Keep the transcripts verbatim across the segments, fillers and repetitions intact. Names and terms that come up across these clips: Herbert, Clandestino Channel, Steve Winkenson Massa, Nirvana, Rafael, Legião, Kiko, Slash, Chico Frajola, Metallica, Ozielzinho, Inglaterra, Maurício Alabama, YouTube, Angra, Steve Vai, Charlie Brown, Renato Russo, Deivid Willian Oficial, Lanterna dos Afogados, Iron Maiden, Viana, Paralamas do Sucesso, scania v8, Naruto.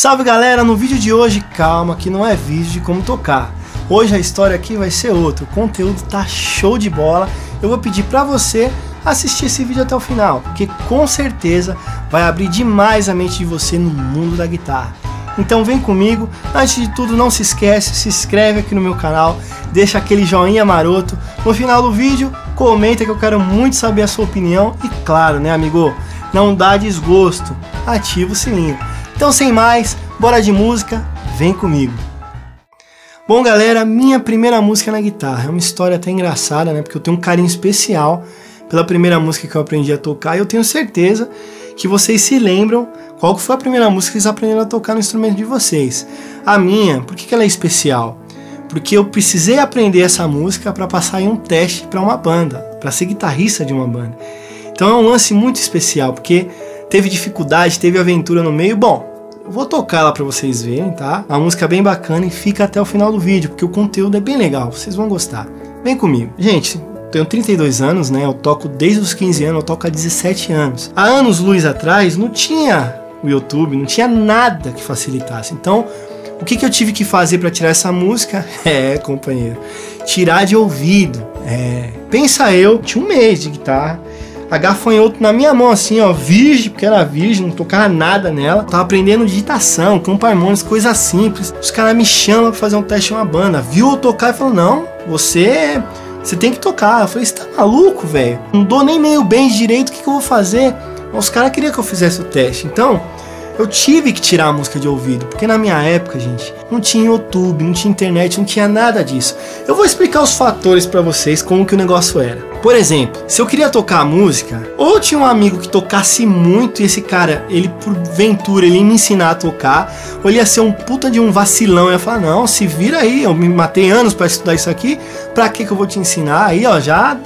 Salve galera, no vídeo de hoje, calma que não é vídeo de como tocar. Hoje a história aqui vai ser outra, o conteúdo tá show de bola. Eu vou pedir pra você assistir esse vídeo até o final, porque com certeza vai abrir demais a mente de você no mundo da guitarra. Então vem comigo, antes de tudo não se esquece, se inscreve aqui no meu canal, deixa aquele joinha maroto. No final do vídeo, comenta que eu quero muito saber a sua opinião e claro, né amigo, não dá desgosto, ativa o sininho. Então sem mais, bora de música, vem comigo. Bom galera, minha primeira música na guitarra, é uma história até engraçada, né? Porque eu tenho um carinho especial pela primeira música que eu aprendi a tocar e eu tenho certeza que vocês se lembram qual foi a primeira música que vocês aprenderam a tocar no instrumento de vocês. A minha, por que ela é especial? Porque eu precisei aprender essa música para passar em um teste para uma banda, para ser guitarrista de uma banda. Então é um lance muito especial, porque teve dificuldade, teve aventura no meio. Bom, eu vou tocar lá pra vocês verem, tá? A música é bem bacana e fica até o final do vídeo, porque o conteúdo é bem legal, vocês vão gostar. Vem comigo. Gente, tenho trinta e dois anos, né? Eu toco desde os quinze anos, eu toco há dezessete anos. Há anos luz atrás, não tinha o YouTube, não tinha nada que facilitasse. Então, o que, que eu tive que fazer pra tirar essa música? É, companheiro, tirar de ouvido. É, pensa eu, tinha um mês de guitarra, a gafanhoto na minha mão assim, ó, virgem, porque era virgem, não tocava nada nela. Tava aprendendo digitação, campo harmônico, coisas simples. Os caras me chamam pra fazer um teste em uma banda. Viu eu tocar e falou, não, você, você tem que tocar. Eu falei, você tá maluco, velho? Não dou nem meio bem direito, o que, que eu vou fazer? Mas os caras queriam que eu fizesse o teste. Então, eu tive que tirar a música de ouvido, porque na minha época, gente, não tinha YouTube, não tinha internet, não tinha nada disso. Eu vou explicar os fatores pra vocês, como que o negócio era. Por exemplo, se eu queria tocar a música, ou tinha um amigo que tocasse muito e esse cara, ele porventura, ele ia me ensinar a tocar, ou ele ia ser um puta de um vacilão, ia falar, não, se vira aí, eu me matei anos pra estudar isso aqui, pra que que eu vou te ensinar? Aí, ó, já,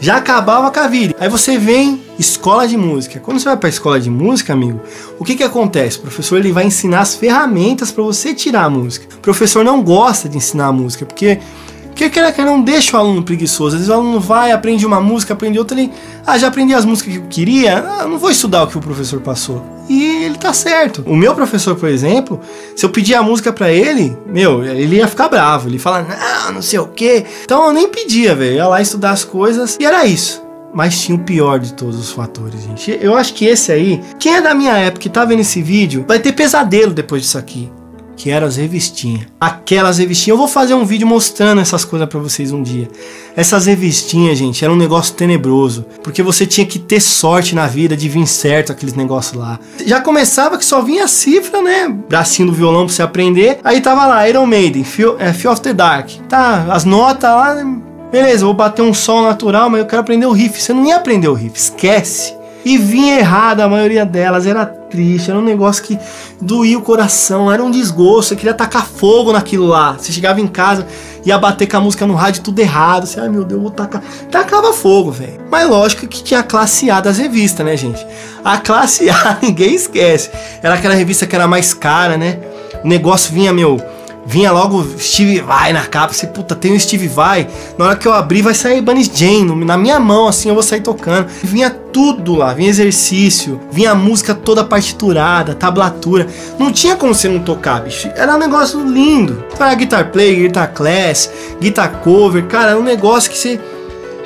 já acabava com a vida. Aí você vem, escola de música. Quando você vai pra escola de música, amigo, o que que acontece? O professor, ele vai ensinar as ferramentas pra você tirar a música. O professor não gosta de ensinar a música, porque... Porque que ele não deixa o aluno preguiçoso, às vezes o aluno vai, aprende uma música, aprende outra, ele... Ah, já aprendi as músicas que eu queria, ah, não vou estudar o que o professor passou. E ele tá certo. O meu professor, por exemplo, se eu pedir a música pra ele, meu, ele ia ficar bravo, ele ia falar, não, não sei o quê. Então eu nem pedia, velho, ia lá estudar as coisas, e era isso. Mas tinha o pior de todos os fatores, gente. Eu acho que esse aí, quem é da minha época e tá vendo esse vídeo, vai ter pesadelo depois disso aqui. Que eram as revistinhas. Aquelas revistinhas. Eu vou fazer um vídeo mostrando essas coisas pra vocês um dia. Essas revistinhas, gente, era um negócio tenebroso. Porque você tinha que ter sorte na vida de vir certo aqueles negócios lá. Já começava que só vinha a cifra, né? Bracinho do violão pra você aprender. Aí tava lá, Iron Maiden, Feel, é, Feel of the Dark. Tá, as notas lá... Né? Beleza, vou bater um sol natural, mas eu quero aprender o riff. Você não ia aprender o riff, esquece. E vinha errada a maioria delas, era triste, era um negócio que doía o coração, era um desgosto, você queria tacar fogo naquilo lá. Você chegava em casa, ia bater com a música no rádio, tudo errado, você, ai meu Deus, vou tacar... Tacava fogo, velho. Mas lógico que tinha a classe A das revistas, né, gente? A classe A ninguém esquece. Era aquela revista que era mais cara, né? O negócio vinha, meu... Vinha logo Steve Vai na capa, você, puta, tem o Steve Vai, na hora que eu abrir vai sair Bunny Jane, na minha mão, assim, eu vou sair tocando. Vinha tudo lá, vinha exercício, vinha a música toda partiturada, tablatura, não tinha como você não tocar, bicho, era um negócio lindo. Era Guitar Play, Guitar Class, Guitar Cover, cara, era um negócio que você...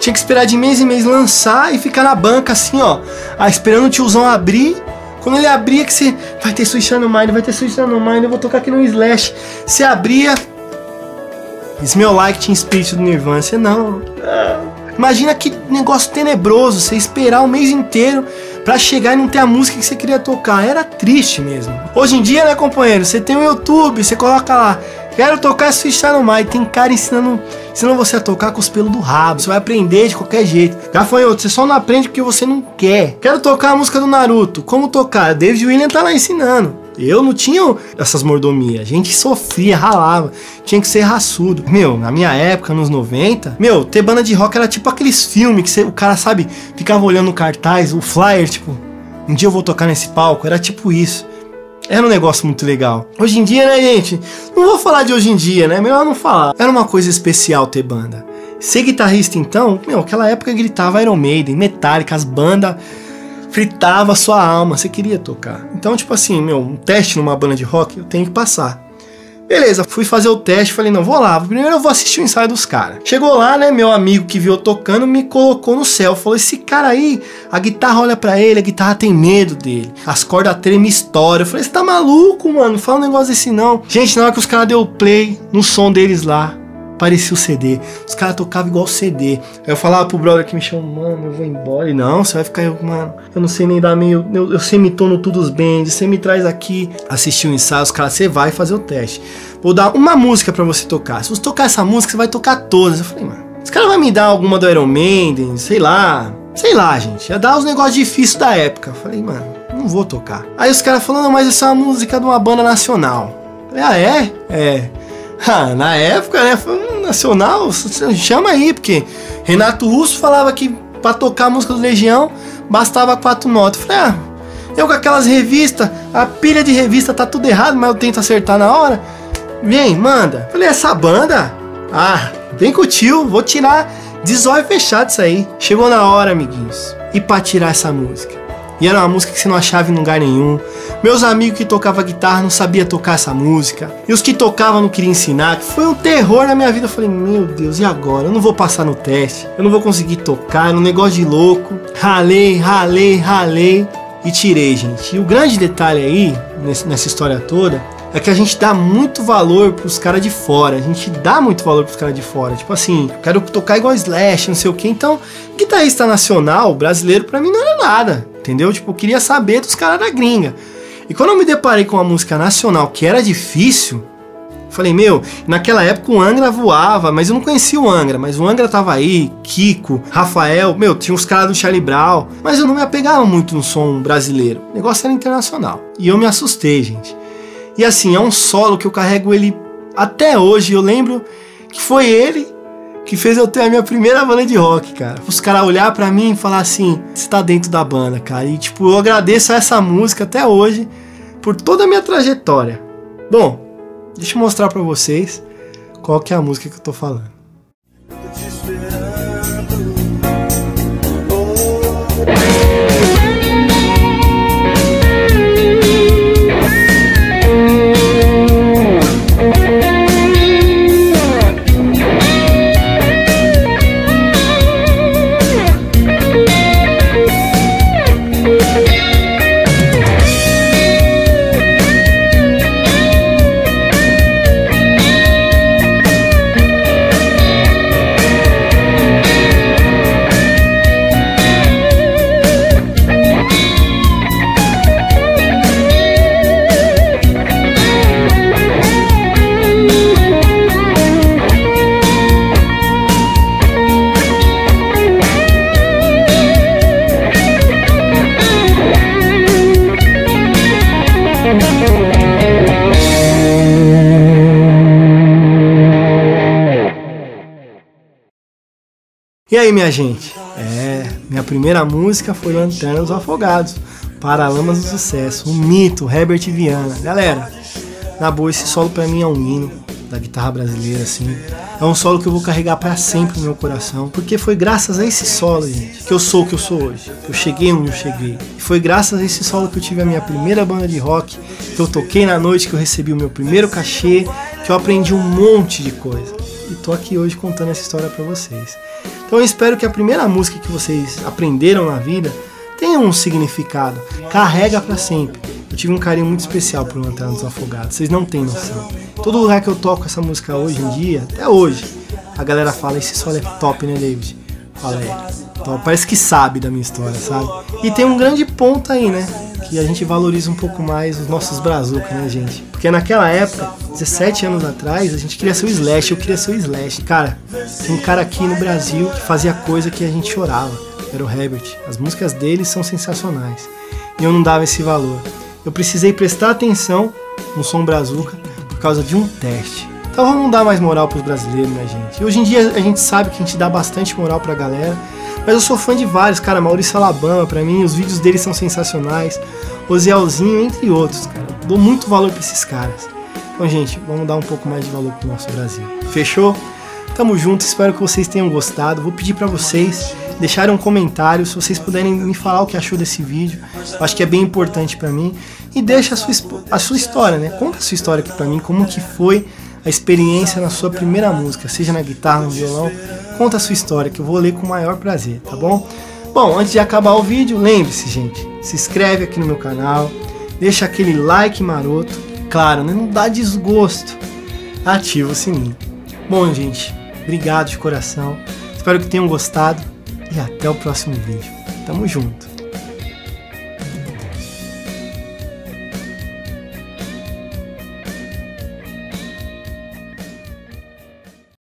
tinha que esperar de mês em mês lançar e ficar na banca, assim, ó, esperando o tiozão abrir. Quando ele abria que você... Vai ter Switch no Mind, vai ter Switch no Mind, eu vou tocar aqui no Slash. Você abria... Smell Like Teen Spirit do Nirvana. Você não... Imagina que negócio tenebroso, você esperar o mês inteiro pra chegar e não ter a música que você queria tocar. Era triste mesmo. Hoje em dia, né, companheiro? Você tem o YouTube, você coloca lá... Quero tocar Switch no Mind. Tem cara ensinando, ensinando você a tocar com os pelos do rabo. Você vai aprender de qualquer jeito. Gafanhoto, você só não aprende porque você não quer. Quero tocar a música do Naruto. Como tocar? Deivid Willian tá lá ensinando. Eu não tinha essas mordomias. A gente sofria, ralava. Tinha que ser raçudo. Meu, na minha época, nos noventa, meu, ter banda de rock era tipo aqueles filmes que você, o cara, sabe, ficava olhando o cartaz, o flyer, tipo, um dia eu vou tocar nesse palco. Era tipo isso. Era um negócio muito legal. Hoje em dia, né, gente? Não vou falar de hoje em dia, né? Melhor não falar. Era uma coisa especial ter banda. Ser guitarrista, então, meu, aquela época gritava Iron Maiden, Metallica, as bandas fritava a sua alma, você queria tocar. Então, tipo assim, meu, um teste numa banda de rock, eu tenho que passar. Beleza, fui fazer o teste, falei, não, vou lá, primeiro eu vou assistir o ensaio dos caras. Chegou lá, né, meu amigo que viu eu tocando, me colocou no céu, falou, esse cara aí, a guitarra olha pra ele, a guitarra tem medo dele, as cordas tremem, história. Eu falei, você tá maluco, mano, não fala um negócio desse não. Gente, na hora que os caras deu play no som deles lá, parecia o C D, os caras tocavam igual C D. Aí eu falava pro brother que me chamou, mano, eu vou embora. Ele, não, você vai ficar, eu, mano, eu não sei nem dar meio, eu, eu sei me tono todos os bands, você me traz aqui, assistir o ensaio, os caras, você vai fazer o teste. Vou dar uma música pra você tocar, se você tocar essa música, você vai tocar todas. Eu falei, mano, os caras vão me dar alguma do Iron Maiden, sei lá, sei lá, gente, ia dar os negócios difíceis da época. Eu falei, mano, não vou tocar. Aí os caras falaram, não, mas isso é uma música de uma banda nacional. Eu falei, ah, é? É. Ah, na época, né, foi um nacional, chama aí, porque Renato Russo falava que pra tocar a música do Legião, bastava quatro notas. Eu falei, ah, eu com aquelas revistas, a pilha de revista tá tudo errado, mas eu tento acertar na hora. Vem, manda. Eu falei, essa banda? Ah, vem com o tio, vou tirar de olho fechado isso aí. Chegou na hora, amiguinhos, e pra tirar essa música? E era uma música que você não achava em lugar nenhum. Meus amigos que tocavam guitarra não sabiam tocar essa música. E os que tocavam não queriam ensinar. Foi um terror na minha vida. Eu falei, meu Deus, e agora? Eu não vou passar no teste. Eu não vou conseguir tocar. Era um negócio de louco. Ralei, ralei, ralei. E tirei, gente. E o grande detalhe aí, nessa história toda, é que a gente dá muito valor pros caras de fora. A gente dá muito valor pros caras de fora. Tipo assim, quero tocar igual Slash, não sei o que. Então, guitarrista nacional, brasileiro, pra mim não era nada. Entendeu? Tipo, eu queria saber dos caras da gringa. E quando eu me deparei com uma música nacional que era difícil, falei, meu, naquela época o Angra voava, mas eu não conhecia o Angra. Mas o Angra tava aí, Kiko, Rafael, meu, tinha os caras do Charlie Brown. Mas eu não me apegava muito no som brasileiro. O negócio era internacional. E eu me assustei, gente. E assim, é um solo que eu carrego ele até hoje. Eu lembro que foi ele que fez eu ter a minha primeira banda de rock, cara. Os caras olhar pra mim e falar assim, você tá dentro da banda, cara. E tipo, eu agradeço a essa música até hoje por toda a minha trajetória. Bom, deixa eu mostrar pra vocês qual que é a música que eu tô falando. E aí, minha gente? É, minha primeira música foi Lanterna dos Afogados, Paralamas do Sucesso, o mito, Herbert e Viana. Galera, na boa, esse solo pra mim é um hino da guitarra brasileira, assim. É um solo que eu vou carregar pra sempre no meu coração, porque foi graças a esse solo, gente, que eu sou o que eu sou hoje. Eu cheguei onde eu cheguei. E foi graças a esse solo que eu tive a minha primeira banda de rock, que eu toquei na noite, que eu recebi o meu primeiro cachê, que eu aprendi um monte de coisa. E tô aqui hoje contando essa história pra vocês. Então eu espero que a primeira música que vocês aprenderam na vida tenha um significado, carrega pra sempre. Eu tive um carinho muito especial por Lanterna dos Afogados, vocês não têm noção. Todo lugar que eu toco essa música hoje em dia, até hoje, a galera fala, esse solo é top, né, Deivid? Fala, é top, parece que sabe da minha história, sabe? E tem um grande ponto aí, né? Que a gente valoriza um pouco mais os nossos brazucas, né, gente? Porque naquela época, dezessete anos atrás, a gente queria ser o Slash, eu queria ser o Slash. Cara, tem um cara aqui no Brasil que fazia coisa que a gente chorava, era o Herbert. As músicas dele são sensacionais. E eu não dava esse valor. Eu precisei prestar atenção no som brazuca por causa de um teste. Então vamos dar mais moral pros brasileiros, né, gente? E hoje em dia a gente sabe que a gente dá bastante moral pra galera. Mas eu sou fã de vários, cara, Maurício Alabama, pra mim, os vídeos deles são sensacionais, Ozielzinho, entre outros, cara. Eu dou muito valor pra esses caras. Então, gente, vamos dar um pouco mais de valor pro nosso Brasil. Fechou? Tamo junto, espero que vocês tenham gostado. Vou pedir pra vocês deixarem um comentário, se vocês puderem me falar o que achou desse vídeo, eu acho que é bem importante pra mim. E deixa a sua, a sua história, né? Conta a sua história aqui pra mim, como que foi a experiência na sua primeira música, seja na guitarra, no violão. Conta a sua história, que eu vou ler com o maior prazer, tá bom? Bom, antes de acabar o vídeo, lembre-se, gente, se inscreve aqui no meu canal, deixa aquele like maroto, claro, né? Não dá desgosto, ativa o sininho. Bom, gente, obrigado de coração, espero que tenham gostado e até o próximo vídeo. Tamo junto!